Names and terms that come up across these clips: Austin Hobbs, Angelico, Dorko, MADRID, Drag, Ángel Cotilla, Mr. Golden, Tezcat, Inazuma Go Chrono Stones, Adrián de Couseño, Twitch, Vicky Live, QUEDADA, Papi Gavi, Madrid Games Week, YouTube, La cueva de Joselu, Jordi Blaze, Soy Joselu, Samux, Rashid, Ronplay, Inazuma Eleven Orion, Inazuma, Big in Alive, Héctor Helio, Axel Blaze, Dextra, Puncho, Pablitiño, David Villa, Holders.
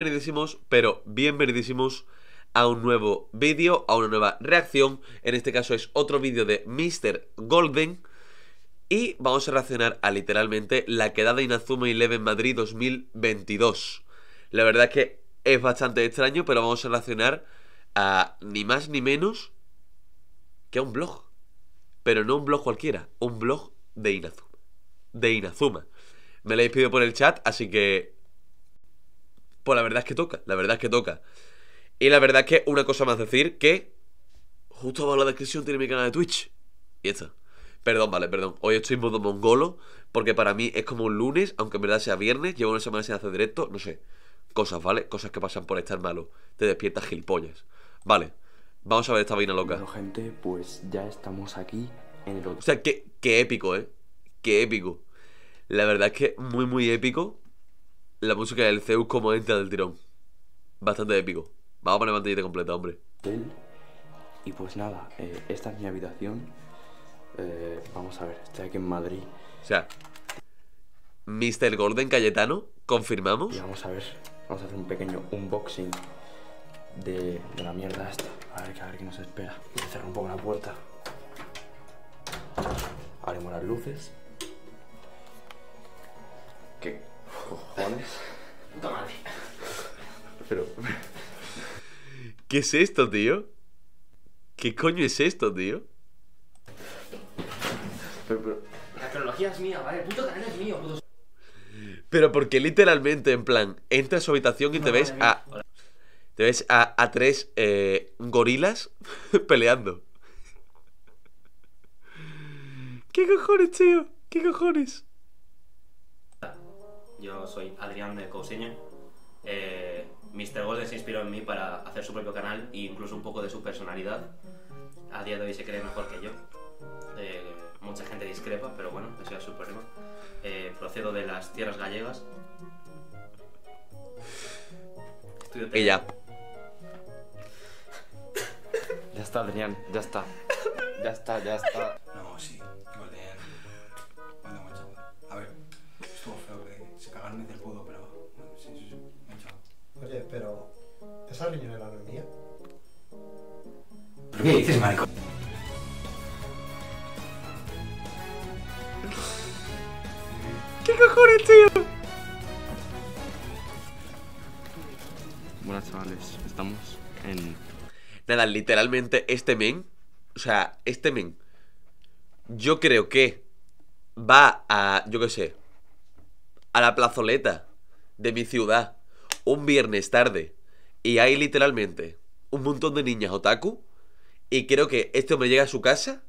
Bienvenidísimos, pero bienvenidísimos a un nuevo vídeo, a una nueva reacción. En este caso es otro vídeo de Mr. Golden y vamos a reaccionar a literalmente la quedada Inazuma en Madrid 2022. La verdad es que es bastante extraño, pero vamos a reaccionar a ni más ni menos que a un blog. Pero no un blog cualquiera, un blog de Inazuma. Me lo habéis pedido por el chat, así que... pues la verdad es que toca, y la verdad es que una cosa más decir, que justo abajo en la descripción tiene mi canal de Twitch y está. Perdón, vale, perdón, hoy estoy en modo mongolo porque para mí es como un lunes, aunque en verdad sea viernes. Llevo una semana sin hacer directo, no sé, cosas, ¿vale? Cosas que pasan por estar malo, te despiertas gilipollas. Vale, vamos a ver esta vaina loca. Bueno, gente, pues ya estamos aquí en el otro... O sea, qué épico, ¿eh? Qué épico. La verdad es que muy, muy épico. La música del Zeus como entra del tirón. Bastante épico. Vamos a poner pantallita completa, hombre. Y pues nada, esta es mi habitación. Vamos a ver, estoy aquí en Madrid. O sea, Mr. Golden Cayetano, confirmamos. Y vamos a ver, vamos a hacer un pequeño unboxing de la mierda esta. A ver qué nos espera. Voy a cerrar un poco la puerta. Haremos las luces. ¿Qué? Cojones. Pero... ¿qué es esto, tío? ¿Qué coño es esto, tío? Pero... la cronología es mía, ¿vale? El puto canal es mío, puto... Pero porque literalmente, en plan, entra a su habitación y te ves a tres gorilas peleando. ¿Qué cojones, tío? ¿Qué cojones? Yo soy Adrián de Couseño. Mr. Golden se inspiró en mí para hacer su propio canal e incluso un poco de su personalidad. A día de hoy se cree mejor que yo. Mucha gente discrepa, pero bueno, ese es su problema. Procedo de las tierras gallegas. Estudio ella. Ya está, Adrián, ya está. Ya está. No, sí. Del pudo, pero... sí, me he echado. Oye, pero... ¿esa riñonera no es mía? ¿Qué dices, Marco? ¿Qué cojones, tío? Buenas, chavales. Estamos en... nada, literalmente este men... o sea, este men... yo creo que... va a... yo qué sé... a la plazoleta de mi ciudad un viernes tarde y hay literalmente un montón de niñas otaku y creo que este hombre llega a su casa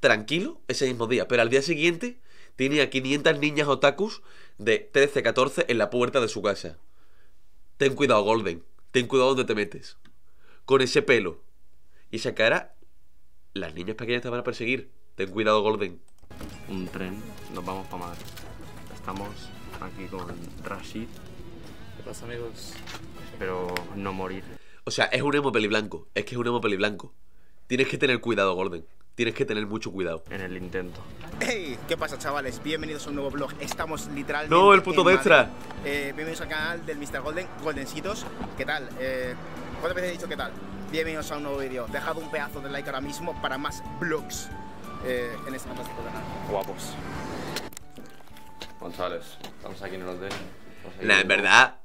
tranquilo ese mismo día, pero al día siguiente tiene a 500 niñas otakus de 13, 14 en la puerta de su casa. Ten cuidado, Golden, ten cuidado donde te metes con ese pelo y esa cara. Las niñas pequeñas te van a perseguir. Ten cuidado, Golden. Un tren, nos vamos para Madrid. Estamos aquí con Rashid. ¿Qué pasa, amigos? Espero no morir. O sea, es un emo peliblanco. Tienes que tener cuidado, Golden. Tienes que tener mucho cuidado. En el intento. ¡Hey! ¿Qué pasa, chavales? Bienvenidos a un nuevo vlog. Estamos literalmente... ¡No, el puto Dextra! Bienvenidos al canal del Mr. Golden. Goldencitos. ¿Qué tal? ¿Cuántas veces he dicho qué tal? Bienvenidos a un nuevo vídeo. Dejad un pedazo de like ahora mismo para más vlogs en este fantástico canal. Guapos. González, estamos aquí en el hotel. Nah, en verdad,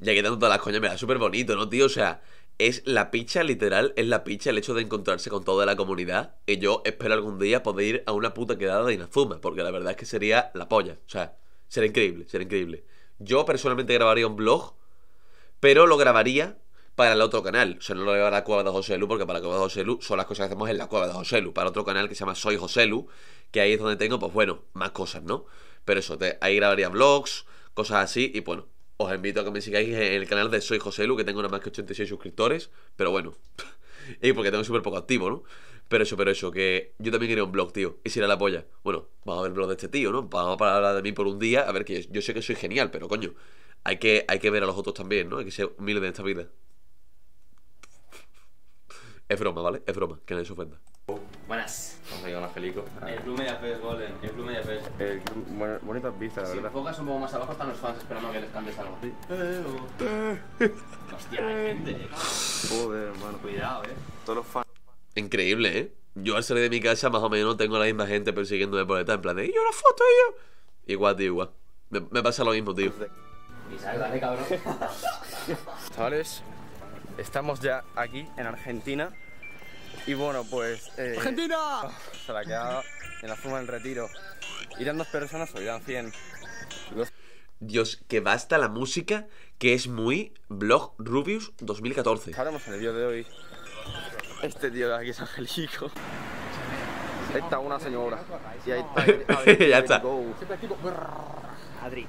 ya quitando todas las coñas, me da súper bonito, ¿no, tío? O sea, es la picha, literal, es la picha el hecho de encontrarse con toda la comunidad. Y yo espero algún día poder ir a una puta quedada de Inazuma, porque la verdad es que sería la polla. O sea, sería increíble, Yo personalmente grabaría un vlog, pero lo grabaría para el otro canal. O sea, no lo grabaría a la cueva de Joselu, porque para la cueva de Joselu son las cosas que hacemos en la cueva de Joselu. Para otro canal que se llama Soy Joselu, que ahí es donde tengo, pues bueno, más cosas, ¿no? Pero eso, ahí grabaría vlogs, cosas así. Y bueno, os invito a que me sigáis en el canal de Soy Joselu, que tengo nada más que 86 suscriptores. Pero bueno, y porque tengo súper poco activo, ¿no? Pero eso, que yo también quería un vlog, tío. Y si era la polla. Bueno, vamos a ver el vlog de este tío, ¿no? Vamos a hablar de mí por un día. A ver, que yo sé que soy genial, pero coño, hay que ver a los otros también, ¿no? Hay que ser humilde en esta vida. Es broma, ¿vale? Es broma, que nadie se ofenda. Buenas. estamos ahí con Angelico. El club media pez, Golden. El club media pez. Bueno, bonitas vistas, la verdad. Si enfocas un poco más abajo están los fans esperando que les cantes algo. Hostia, hay gente. Joder, hermano. Cuidado, Todos los fans. Increíble, Yo al salir de mi casa más o menos tengo la misma gente persiguiéndome por detrás. En plan de, ¡y una foto, yo! Igual, tío, igual. Me pasa lo mismo, tío. Isaac, dale, cabrón. Chavales, estamos ya aquí en Argentina. Y bueno, pues... ¡Argentina! Se la queda en la forma del retiro. Irán 2 personas o irán 100. Dios, que basta la música, que es muy Blog Rubius 2014. Haremos en el vídeo de hoy. Este tío de aquí es Angelico. Esta es una señora. Y ahí está. Ya está. Adri.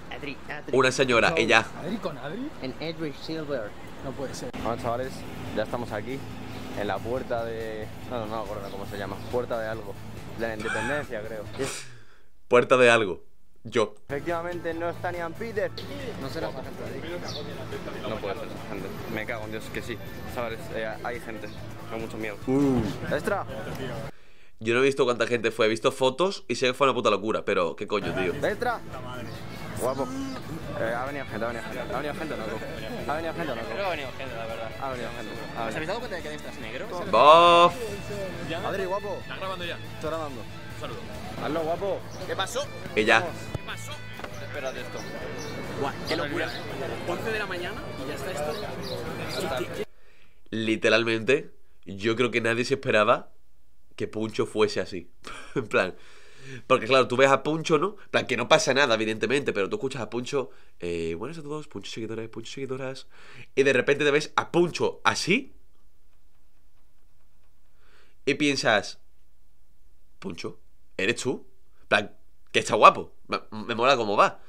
Una señora, ella. ¿Adri con Adri? En Edward Silver. No puede ser. Bueno, chavales, ya estamos aquí. En la puerta de... No me acuerdo cómo se llama. Puerta de algo. La independencia, creo. Puerta de algo. Yo. Efectivamente no está ni Peter. No será esa gente. No puede ser esa gente. Me cago en Dios que sí. Sabes, hay gente. Con mucho miedo. ¡Dextra! Yo no he visto cuánta gente fue. He visto fotos y sé que fue una puta locura. Pero, ¿qué coño, tío? ¡Dextra! Guapo. Ha venido gente, la verdad. ¿Os habéis dado cuenta de que Dextra es negro? ¡Bof! Adri, guapo. Está grabando ya. Está grabando. Un saludo. Hazlo, guapo. ¿Qué pasó? Ella. ¿Qué pasó? Espera de esto. Guau, qué locura. 11 de la mañana y ya está esto. Literalmente, yo creo que nadie se esperaba que Puncho fuese así. En plan... Porque claro, tú ves a Puncho, ¿no? En plan, que no pasa nada, evidentemente, pero tú escuchas a Puncho, buenas a todos, Puncho seguidoras, y de repente te ves a Puncho así y piensas, Puncho, ¿eres tú? En plan, que está guapo, me mola cómo va,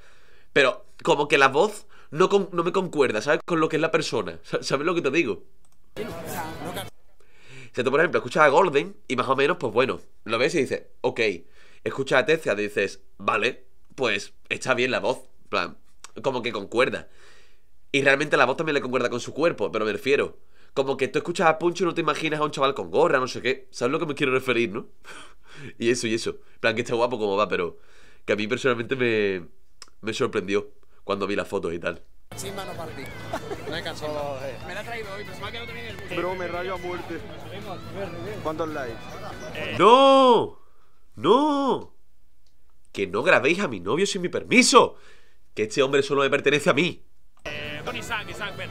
pero como que la voz no me concuerda, ¿sabes? Con lo que es la persona, ¿sabes lo que te digo? O sea, tú por ejemplo escuchas a Golden y más o menos, pues bueno, lo ves y dices, ok. Escuchas a Tezcat y dices, vale, pues está bien la voz, plan, como que concuerda. Y realmente la voz también le concuerda con su cuerpo, pero me refiero, como que tú escuchas a Puncho y no te imaginas a un chaval con gorra, no sé qué, ¿sabes lo que me quiero referir, no? y eso, plan, que está guapo como va, pero que a mí personalmente me sorprendió cuando vi las fotos y tal. Sin mano para ti. No he cansado. Me la ha traído hoy, pero se me ha quedado también el bus. Bro, me rayo a muerte. ¿Cuántos likes? ¡No! ¡No! ¡Que no grabéis a mi novio sin mi permiso! ¡Que este hombre solo me pertenece a mí! Con Isaac, ven.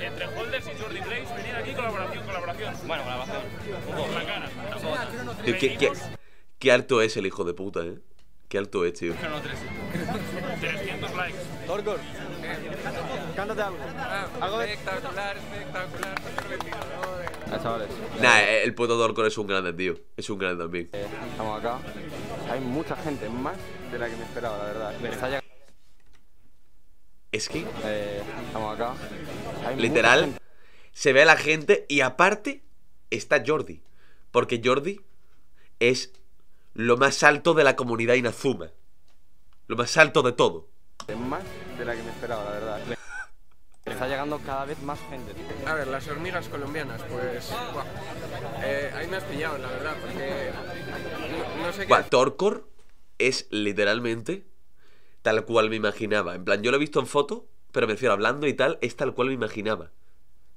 Entre Holders y Jordi Blaze, venir aquí, colaboración. Bueno, colaboración. Con la cara. Qué alto es el hijo de puta, Qué alto es, tío. 300 likes. Dorko, cántate algo. Espectacular. Chavales. Nah, el puto Dorko es un grande, tío. Es un grande también. Estamos acá. Hay mucha gente, más de la que me esperaba, la verdad. Es que... Estamos acá. Literal, se ve a la gente y aparte está Jordi. Porque Jordi es lo más alto de la comunidad Inazuma. Lo más alto de todo. Es más de la que me esperaba, la verdad. Está llegando cada vez más gente. A ver, las hormigas colombianas, pues... ahí me has pillado, la verdad, porque... No sé qué... Torcor es literalmente tal cual me imaginaba. En plan, yo lo he visto en foto, pero me refiero hablando y tal, es tal cual me imaginaba.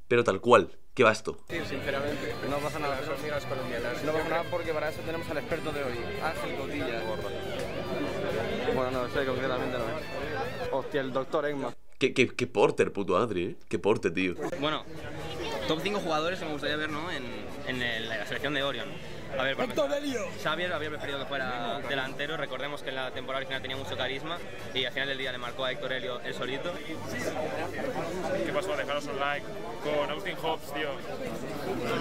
Pero tal cual, qué basto. Sí, sinceramente, no pasa nada, las hormigas colombianas. No pasa nada porque para eso tenemos al experto de hoy, Ángel Cotilla. Bueno, no sé, concretamente no es. Hostia, el doctor Egma. Qué porter, puto Adri, Qué porter, tío. Bueno, top 5 jugadores que me gustaría ver, ¿no? En la selección de Orion. A ver, Xavier había preferido que fuera delantero. Recordemos que en la temporada original tenía mucho carisma y al final del día le marcó a Héctor Helio el solito. ¿Qué pasó? Dejaros un like con Austin Hobbs, tío.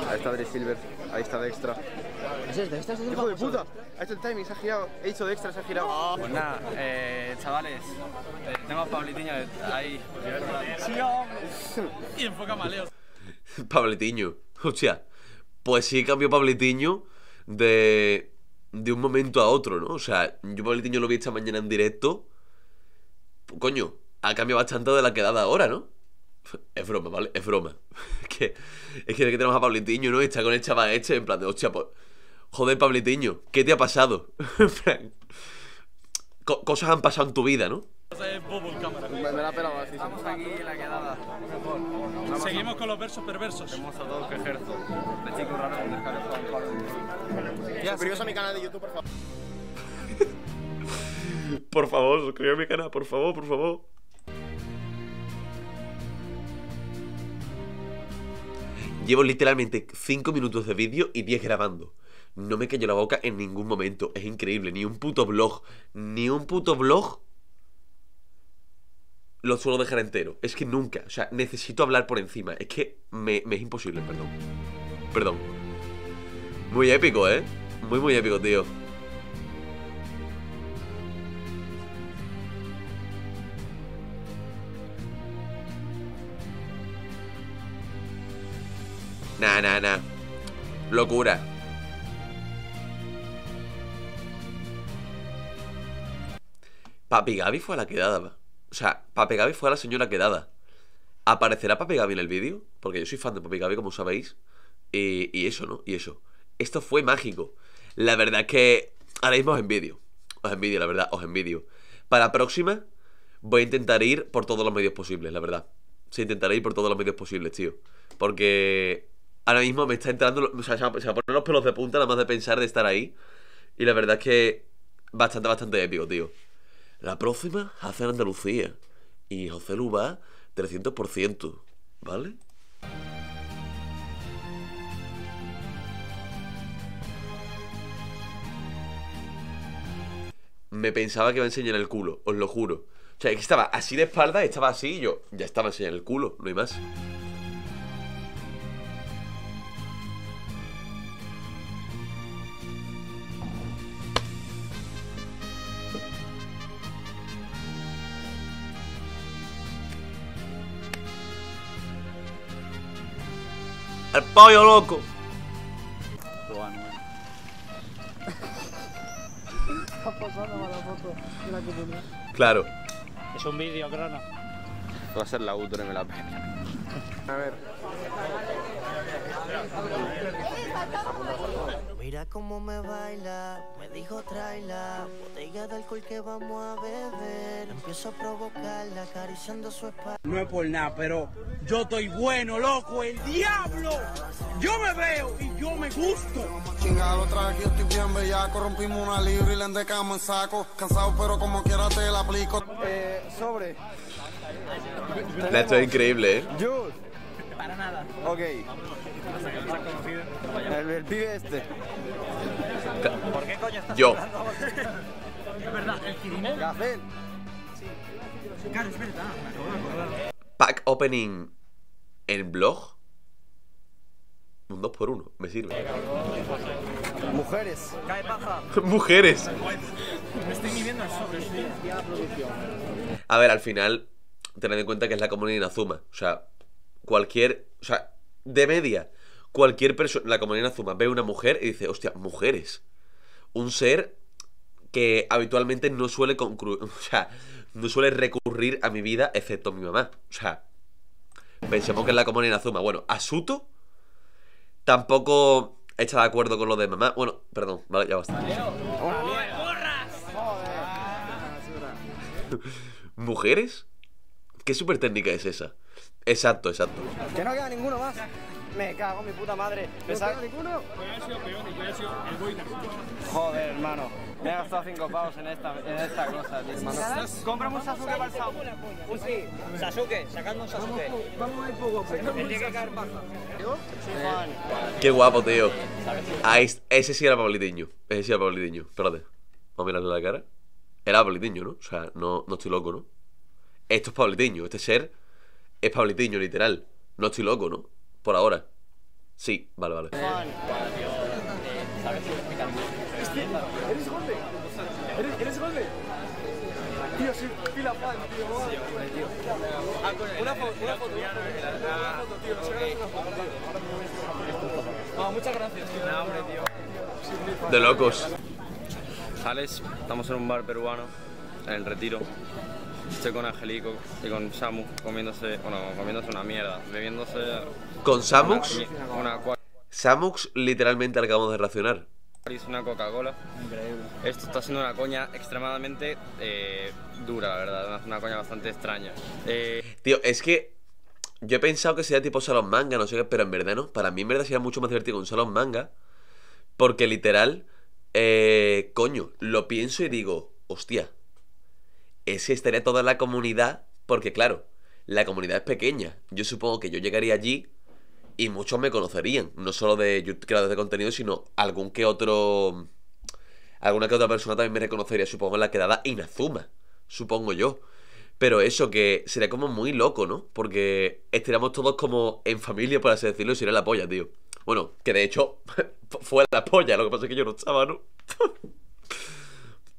Ahí está Adri Silver, ahí está Dextra. ¿Es el hijo de puta? Ha hecho el timing, se ha girado, he hecho Dextra, se ha girado. Pues nada, chavales, tengo a Pablitiño ahí. Y enfoca maleos. Pablitiño, hostia. Pues sí cambió Pablitiño de un momento a otro, ¿no? O sea, yo Pablitiño lo vi esta mañana en directo. Coño, ha cambiado bastante de la quedada ahora, ¿no? Es broma, ¿vale? Es broma. Es que tenemos a Pablitiño, ¿no? Y está con el chaval este en plan de, hostia, pues... Joder, Pablitiño, ¿qué te ha pasado? Cosas han pasado en tu vida, ¿no? Me la pelaba, sí. Vamos aquí en la quedada. Seguimos con los versos perversos. Hemos a todos que ejerzo. De chico raro con el cabezón. Ya, suscribíos a mi canal de YouTube, por favor. Por favor, suscribíos a mi canal, por favor, por favor. Llevo literalmente 5 minutos de vídeo y 10 grabando. No me cayó la boca en ningún momento. Es increíble, ni un puto vlog. Ni un puto vlog lo suelo dejar entero. Es que nunca, o sea, necesito hablar por encima. Es que me es imposible, perdón. Perdón. Muy épico, ¿eh? Muy, muy épico, tío. Nah, nah, nah. Locura. Papi Gavi fue a la quedada. O sea, Papi Gavi fue a la señora quedada. ¿Aparecerá Papi Gavi en el vídeo? Porque yo soy fan de Papi Gavi, como sabéis. Y eso, ¿no? Y eso. Esto fue mágico. La verdad es que ahora mismo os envidio. Os envidio, la verdad, os envidio. Para la próxima voy a intentar ir por todos los medios posibles, la verdad. Sí, intentaré ir por todos los medios posibles, tío. Porque ahora mismo me está entrando, o sea, se me ponen los pelos de punta nada más de pensar de estar ahí. Y la verdad es que bastante, bastante épico, tío. La próxima hace en Andalucía y Joselu va 300%, ¿vale? Me pensaba que iba a enseñar el culo, os lo juro. O sea, es que estaba así de espalda, estaba así y yo ya estaba enseñando el culo, no hay más. ¡El pollo loco! Claro. Es un vídeo, crono. Va a ser la última y me la pena. A ver. Mira cómo me baila, me dijo tráela, botella de alcohol que vamos a beber. Empiezo a provocarla acariciando su espalda. No es por nada, pero yo estoy bueno, loco, el diablo. Yo me veo y yo me gusto. Chingado otra vez que estoy bien bellaco, rompimos una libra y la endecamos en saco. Cansado, pero como quiera te la aplico. Sobre. La esto es increíble, ¿eh? Jude. Para nada. Ok. El pibe este. ¿Por qué coño estás yo? Es verdad, el Kirimel. Gafel. Sí. Claro, es verdad. Pack opening en blog. Un 2x1, me sirve. Mujeres. Cae paja. Mujeres. Me estoy midiendo el sobre, sí. A ver, al final, tened en cuenta que es la comunidad Inazuma. O sea, cualquier. O sea, de media, cualquier persona, la comunidad Inazuma ve una mujer y dice, hostia, mujeres. Un ser que habitualmente no suele concluir. O sea, no suele recurrir a mi vida excepto mi mamá. O sea, pensemos que es la comunidad Inazuma. Bueno, Asuto tampoco está de acuerdo con lo de mamá. Bueno, perdón, vale, ya basta. ¿Mujeres? ¿Qué súper técnica es esa? Exacto, exacto. Que no queda ninguno más. Me cago en mi puta madre. ¿Me saca ninguno? Voy a ser peor, voy a ser el winner. Joder, hermano. Me he gastado 5 pavos en esta cosa, tío, hermano. Compra un Sasuke para el Samu. Un sí. Sasuke, sacadme un Sasuke. Vamos a ir poco. Tiene que caer baja. Qué guapo, tío. Ah, ese sí era Pablitiño. Ese sí era Pablitiño. Espérate. Vamos a mirarle la cara. Era Pablitiño, ¿no? O sea, no estoy loco, ¿no? Esto es Pablitiño, este ser es Pablitiño, literal. No estoy loco, ¿no? Por ahora. Sí, vale, vale. ¿Eres Golden? ¿Eres Golden? Tío, soy pila fan, tío. Una foto, tío. No se gana una foto, tío. No, muchas gracias, tío. No, hombre, tío. De locos. Sales, estamos en un bar peruano, en el Retiro. Estoy con Angelico y con Samux comiéndose una mierda, bebiéndose... ¿Con Samux? Samux literalmente acabamos de racionar. es una Coca-Cola. Increíble. Esto está siendo una coña extremadamente dura, la verdad. Una coña bastante extraña. Tío, es que yo he pensado que sería tipo Salón Manga, no sé qué, pero en verdad no. Para mí en verdad sería mucho más divertido un Salón Manga. Porque literal, coño, lo pienso y digo, hostia, es que estaría toda la comunidad. Porque claro, la comunidad es pequeña. Yo supongo que yo llegaría allí y muchos me conocerían. No solo de creadores de contenido, sino algún que otro... alguna que otra persona también me reconocería, supongo, en la quedada Inazuma, supongo yo. Pero eso, que sería como muy loco, ¿no? Porque estaríamos todos como en familia, por así decirlo, y sería la polla, tío. Bueno, que de hecho fue la polla, lo que pasa es que yo no estaba, ¿no?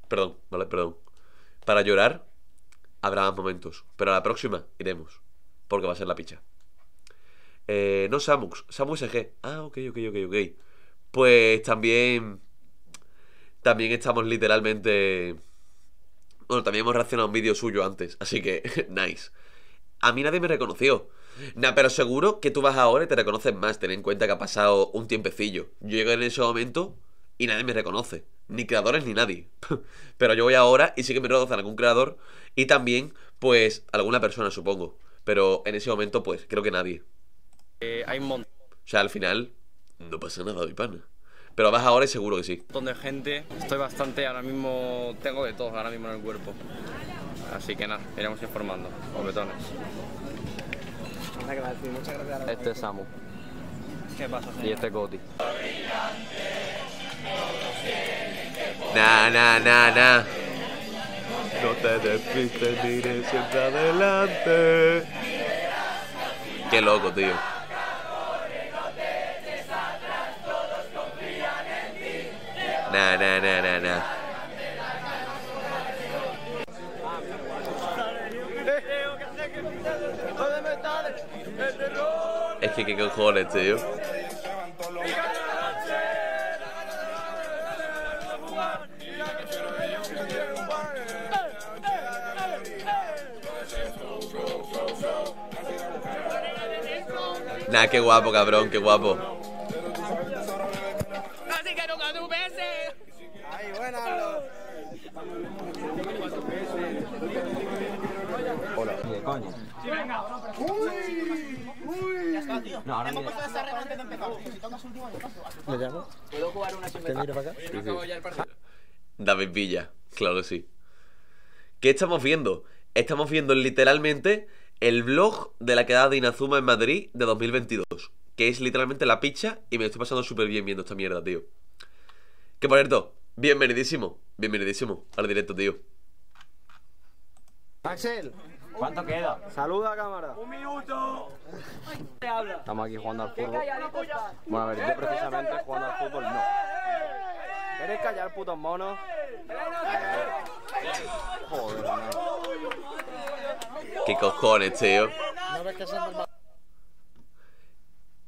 Perdón, vale, perdón. Para llorar habrá más momentos, pero a la próxima iremos, porque va a ser la picha. No, Samux, Samux EG. Ah, ok. Pues también... también estamos literalmente... bueno, también hemos reaccionado a un vídeo suyo antes, así que, nice. A mí nadie me reconoció. Nah, pero seguro que tú vas ahora y te reconoces más. Ten en cuenta que ha pasado un tiempecillo. Yo llego en ese momento y nadie me reconoce. Ni creadores ni nadie. Pero yo voy ahora y sí que me reconoce algún creador. Y también, pues, alguna persona, supongo. Pero en ese momento, pues, creo que nadie. Hay un montón. O sea, al final, no pasa nada, mi pana. Pero vas ahora y seguro que sí. Un montón de gente. Estoy bastante, ahora mismo, tengo de todo ahora mismo en el cuerpo. Así que nada, iremos informando. Obetones. Este es Samu. ¿Qué pasa, señor? Y este es Cody. Nah. No te despistes, mire siempre adelante. Qué loco, tío. Nah. Es que qué cojones, tío. Nah, qué guapo, cabrón, qué guapo. Así que nunca tú beses. Ay, buena. Hola. Coño. Sí, venga. Uy. Ya está, tío. No, ahora mismo. Si tomas último, yo paso. ¿Me llamo? ¿Puedo jugar una sin meter? ¿Te miro para acá? Sí, acabo ya el partido. David Villa, claro que sí. ¿Qué estamos viendo? Estamos viendo literalmente el vlog de la quedada de Inazuma en Madrid de 2022, que es literalmente la picha, y me lo estoy pasando súper bien viendo esta mierda, tío. Que por cierto, bienvenidísimo al directo, tío. Axel, ¿cuánto queda? Saluda a cámara. Un minuto. Estamos aquí jugando al fútbol. Bueno, a ver, yo precisamente jugando al fútbol no. ¿Queréis callar, putos monos? Joder, man. ¿Qué cojones, tío?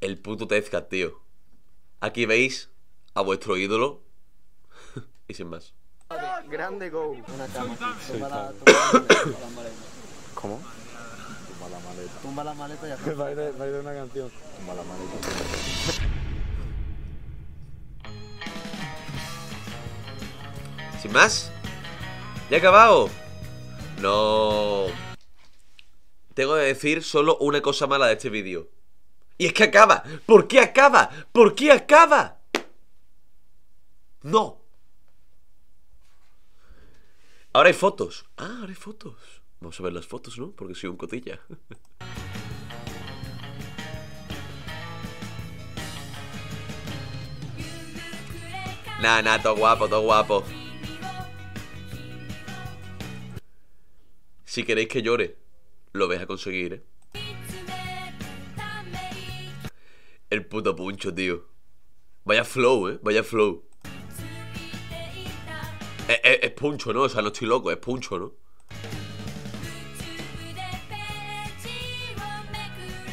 El puto Tezcat, tío. Aquí veis a vuestro ídolo. Y sin más. Grande go. Una cama. ¿Cómo? Tumba la maleta. Tumba la maleta y acá. Va a ir de una canción. Tumba la maleta. ¿Sin más? ¡Ya he acabado! No. Tengo que decir solo una cosa mala de este vídeo. Y es que acaba. ¿Por qué acaba? ¿Por qué acaba? No. Ahora hay fotos. Ah, ahora hay fotos. Vamos a ver las fotos, ¿no? Porque soy un cotilla. Nah, todo guapo, todo guapo. Si queréis que llore, lo vais a conseguir, ¿eh? El puto Puncho, tío. Vaya flow, ¿eh? Vaya flow. Es Puncho, ¿no? O sea, no estoy loco, es Puncho, ¿no?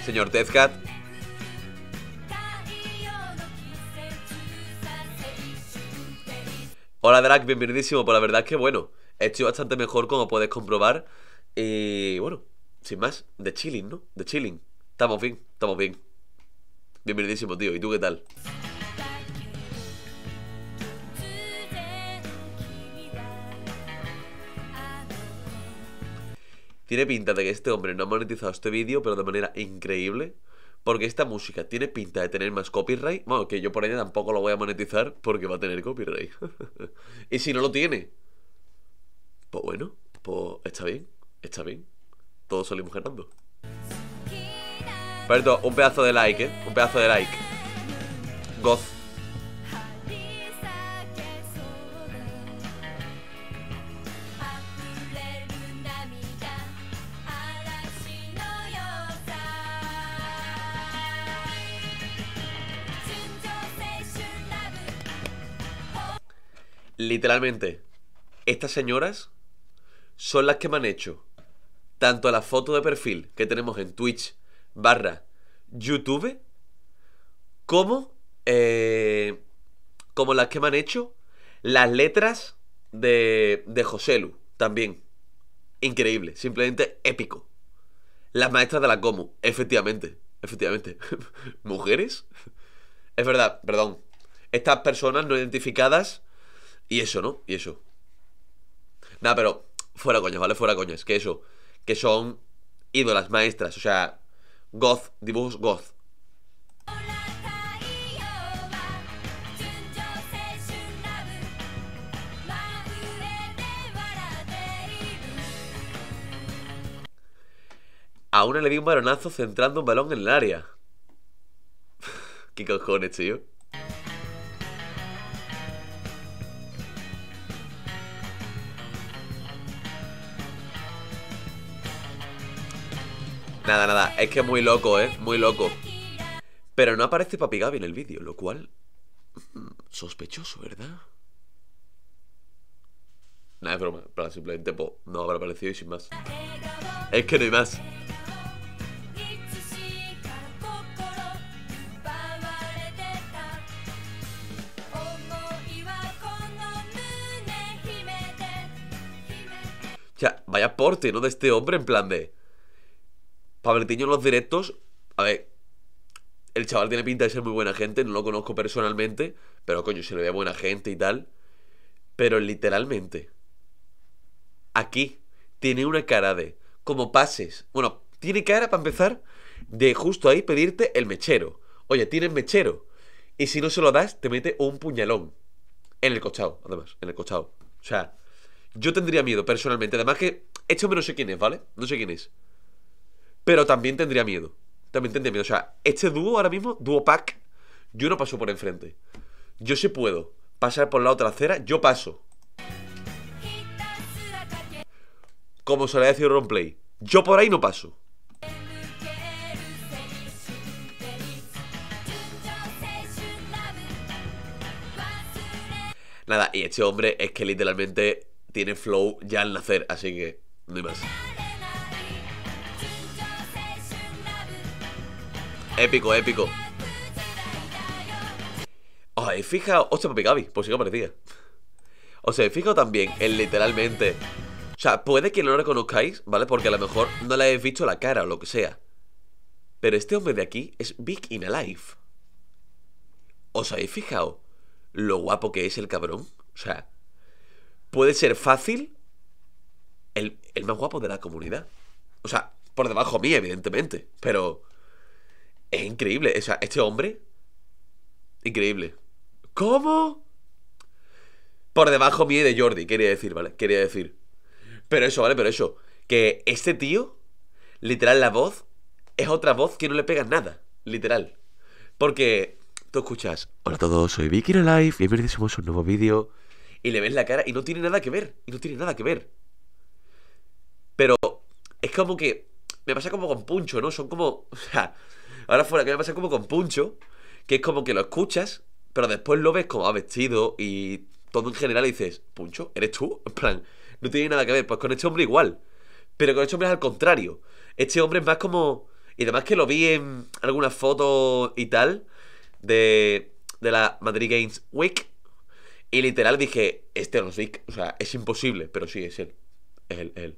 Señor Tezcat. Hola, Drag, bienvenidísimo. Pues la verdad es que, bueno, estoy bastante mejor, como puedes comprobar. Y, bueno, sin más, de chilling, ¿no? De chilling. Estamos bien, estamos bien. Bienvenidísimo, tío. ¿Y tú qué tal? Tiene pinta de que este hombre no ha monetizado este vídeo, pero de manera increíble, porque esta música tiene pinta de tener más copyright. Bueno, que yo por ella tampoco lo voy a monetizar porque va a tener copyright. Y si no lo tiene, pues bueno, pues está bien, está bien. Todos salimos ganando. Perfecto, un pedazo de like, un pedazo de like. Goz. Literalmente, estas señoras son las que me han hecho tanto la foto de perfil que tenemos en Twitch/YouTube como las que me han hecho las letras de Joselu también. Increíble, simplemente épico. Las maestras de la Comu, efectivamente, efectivamente. ¿Mujeres? Es verdad, perdón. Estas personas no identificadas. Y eso, ¿no? Y eso. Nada, pero fuera coñas, ¿vale? Fuera coñas. Que eso, que son ídolas, maestras. O sea, goth, dibujos goth. A una le di un balonazo centrando un balón en el área. ¿Qué cojones, tío? Nada, nada, es que es muy loco, muy loco. Pero no aparece Papi Gavi en el vídeo, lo cual... sospechoso, ¿verdad? Nada, es broma, pero simplemente po, no habrá aparecido y sin más. Es que no hay más. O sea, vaya aporte, ¿no? De este hombre en plan de... Pablitiño en los directos, a ver, el chaval tiene pinta de ser muy buena gente, no lo conozco personalmente, pero coño, se le ve buena gente y tal. Pero literalmente, aquí tiene una cara de, como pases, bueno, tiene cara para empezar de justo ahí pedirte el mechero. Oye, tienes mechero, y si no se lo das, te mete un puñalón en el costado, además, en el costado. O sea, yo tendría miedo personalmente, además que, este hombre no sé quién es, ¿vale? No sé quién es. Pero también tendría miedo. También tendría miedo. O sea, este dúo ahora mismo, dúo pack, yo no paso por enfrente. Yo sí puedo pasar por la otra acera, yo paso. Como solía decir Ronplay, yo por ahí no paso. Nada, y este hombre es que literalmente tiene flow ya al nacer, así que no hay más. Épico, épico. Os habéis fijado. Hostia, Papi Gavi, pues sí que aparecía. Os habéis fijado también en literalmente. O sea, puede que no lo reconozcáis, ¿vale? Porque a lo mejor no le habéis visto la cara o lo que sea. Pero este hombre de aquí es Big in Alive. ¿Os habéis fijado lo guapo que es el cabrón? O sea, puede ser fácil el más guapo de la comunidad. O sea, por debajo mío, evidentemente. Pero... es increíble, o sea, este hombre increíble. ¿Cómo? Por debajo mío de Jordi, quería decir, ¿vale? Quería decir. Pero eso, ¿vale? Pero eso, que este tío, literal, la voz es otra voz que no le pega nada, literal. Porque tú escuchas, hola a todos, soy Vicky Live, bienvenidos, somos un nuevo vídeo. Y le ves la cara y no tiene nada que ver, y no tiene nada que ver. Pero es como que, me pasa como con Puncho, ¿no? Son como, o sea... ahora fuera que me pasa como con Puncho, que es como que lo escuchas, pero después lo ves como ha vestido y todo en general y dices, Puncho, ¿eres tú? En plan, no tiene nada que ver. Pues con este hombre igual, pero con este hombre es al contrario. Este hombre es más como... y además que lo vi en algunas fotos y tal de la Madrid Games Week, y literal dije, este no es Vic, o sea, es imposible. Pero sí, es él, es él, es él.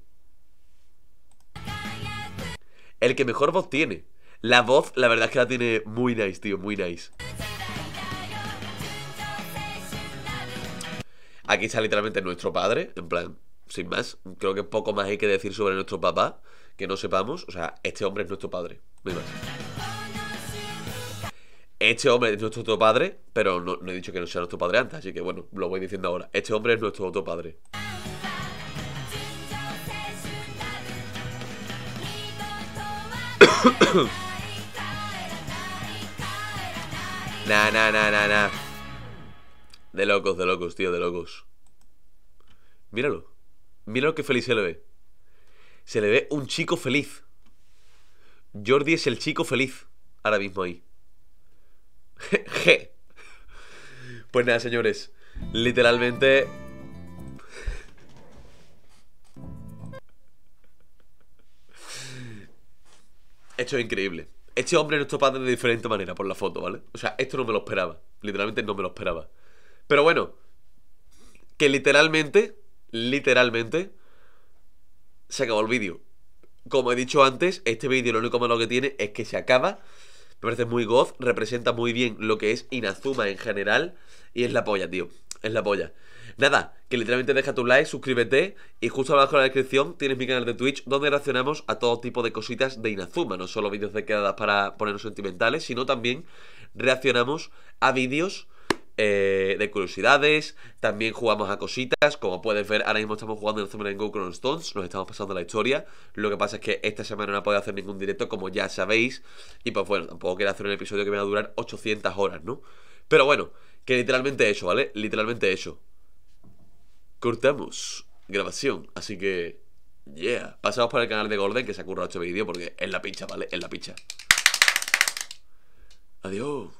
El que mejor voz tiene. La voz, la verdad es que la tiene muy nice, tío, muy nice. Aquí está literalmente nuestro padre, en plan, sin más. Creo que poco más hay que decir sobre nuestro papá que no sepamos. O sea, este hombre es nuestro padre, no hay más. Este hombre es nuestro otro padre, pero no he dicho que no sea nuestro padre antes, así que bueno, lo voy diciendo ahora. Este hombre es nuestro otro padre. Nah. De locos, tío, de locos. Míralo. Míralo que feliz se le ve. Se le ve un chico feliz. Jordi es el chico feliz ahora mismo ahí. Jeje. Pues nada, señores. Literalmente... Esto es increíble. Este hombre es nuestro padre de diferente manera por la foto, ¿vale? O sea, esto no me lo esperaba. Literalmente no me lo esperaba. Pero bueno, que literalmente se acabó el vídeo. Como he dicho antes, este vídeo lo único malo que tiene es que se acaba. Me parece muy goth, representa muy bien lo que es Inazuma en general. Y es la polla, tío, es la polla. Nada, que literalmente deja tu like, suscríbete. Y justo abajo en la descripción tienes mi canal de Twitch, donde reaccionamos a todo tipo de cositas de Inazuma. No solo vídeos de quedadas para ponernos sentimentales, sino también reaccionamos a vídeos de curiosidades. También jugamos a cositas. Como puedes ver, ahora mismo estamos jugando Inazuma Go Chrono Stones. Nos estamos pasando la historia. Lo que pasa es que esta semana no he podido hacer ningún directo, como ya sabéis. Y pues bueno, tampoco quiero hacer un episodio que me va a durar 800 horas, ¿no? Pero bueno, que literalmente eso, ¿vale? Literalmente eso. Cortamos grabación, así que... yeah, pasamos por el canal de Golden, que se ha currado este vídeo porque es la pincha, ¿vale? Es la pincha. Adiós.